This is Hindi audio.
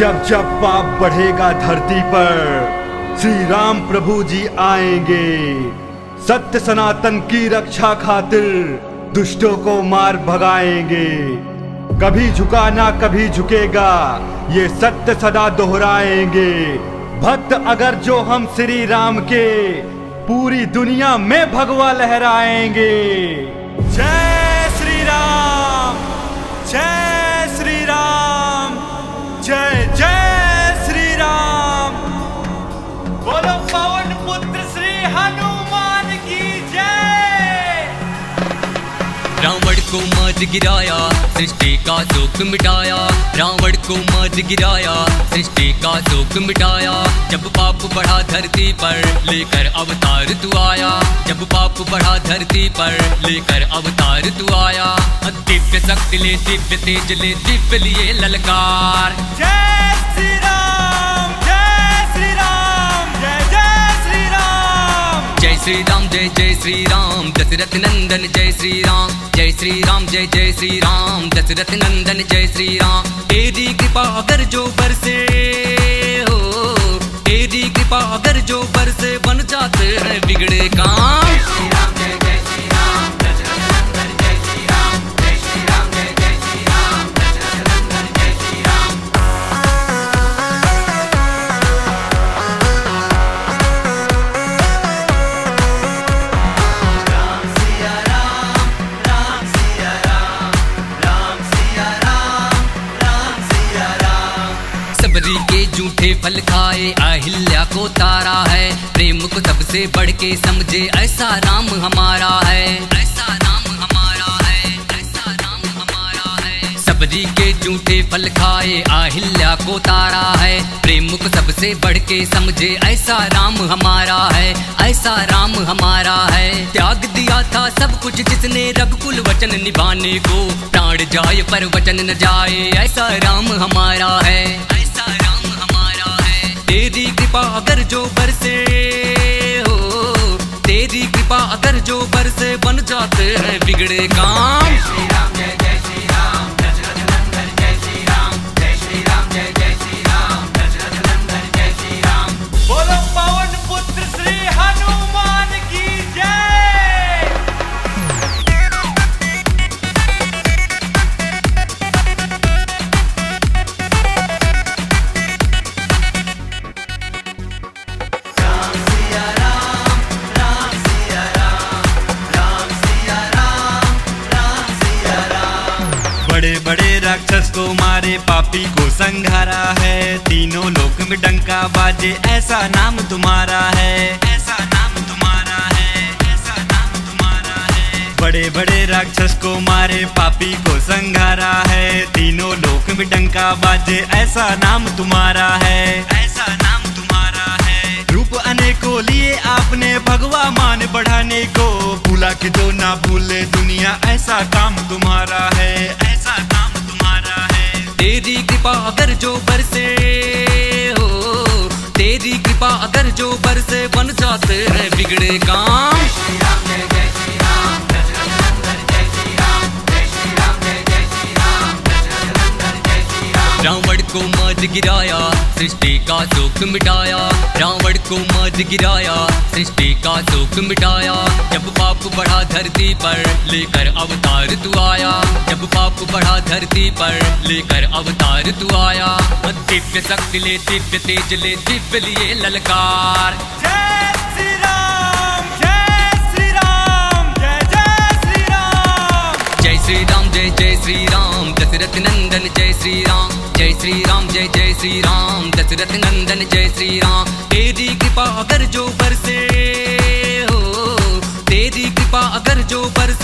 जब जब पाप बढ़ेगा धरती पर, श्री राम प्रभु जी आएंगे सत्य सनातन की रक्षा खातिर, दुष्टों को मार भगाएंगे। कभी झुकाना कभी झुकेगा, ये सत्य सदा दोहराएंगे। भक्त अगर जो हम श्री राम के, पूरी दुनिया में भगवा लहराएंगे। जय श्री राम, जय श्री राम, जय जय श्री राम। बोलो पवन पुत्र श्री हनुमान की जय। रावण को मार गिराया, सृष्टि का शोक मिटाया। रावण को मार गिराया, सृष्टि का शोक मिटाया। जब पाप बढ़ा धरती पर, लेकर अवतार तू आया। जब पाप बढ़ा धरती पर, लेकर अवतार तू आया। दिव्य शक्ति ले, दिव्य तेज ले, दिव्य लिए ललकार। जय श्री राम, जय श्री राम, जय जय श्री राम। जय श्री राम, जय जय श्री राम, दशरथ नंदन जय श्री राम। जय श्री राम, जय जय श्री राम, दशरथ नंदन जय श्री राम। तेरी कृपा अगर जो बरसे हो, तेरी कृपा अगर जो बरसे, बन जाते हैं बिगड़े काम। झूठे फल खाए, अहिल्या को तारा है। प्रेम को सबसे बढ़ के समझे, ऐसा राम हमारा है। ऐसा राम हमारा है, ऐसा राम हमारा है। सबरी के झूठे फल खाए, अहिल्या को तारा है। प्रेम को सबसे बढ़ के समझे, ऐसा राम हमारा है। ऐसा राम हमारा है। त्याग दिया था सब कुछ जिसने, रबकुल वचन निभाने को। प्राण जाए पर वचन न जाए, ऐसा राम हमारा है। तेरी कृपा अगर जो बरसे हो, तेरी कृपा अगर जो बरसे, बन जाते हैं बिगड़े काम। बोलो पवन पुत्र श्री हनुमान की राक्षस को मारे, पापी को संघारा है। तीनों लोक में डंका बाजे, ऐसा नाम तुम्हारा है। ऐसा नाम तुम्हारा है, ऐसा नाम तुम्हारा है। बड़े बड़े राक्षस को मारे, पापी को संघारा है। तीनों लोक में डंका बाजे, ऐसा नाम तुम्हारा है। ऐसा नाम तुम्हारा है। रूप अनेकों लिए आपने, भगवा मान बढ़ाने को। भूला कि जो ना भूले दुनिया, ऐसा काम तुम्हारा है। ऐसा काम तेरी कृपा अगर जो बरसे हो, तेरी कृपा अगर जो बरसे, बन जाते हैं बिगड़े काम। रावण को मार गिराया, सृष्टि का शोक मिटाया। रावण को मार गिराया, सृष्टि का शोक मिटाया। जब पाप बढ़ा धरती पर, लेकर अवतार तू आया। जब पाप बढ़ा धरती पर, लेकर अवतार तू आया। दिव्य शक्ति ले, दिव्य तेज ले, दिव्य लिए ललकार। जय श्री राम, जय श्री राम, जय जय श्री राम। जय श्री राम, जय जय श्री राम, दशरथ नंदन जय श्री राम। जय श्री राम, जय जय श्री राम, दशरथ नंदन जय श्री राम। तेरी कृपा अगर जो बरसे हो, तेरी कृपा अगर जो बरसे।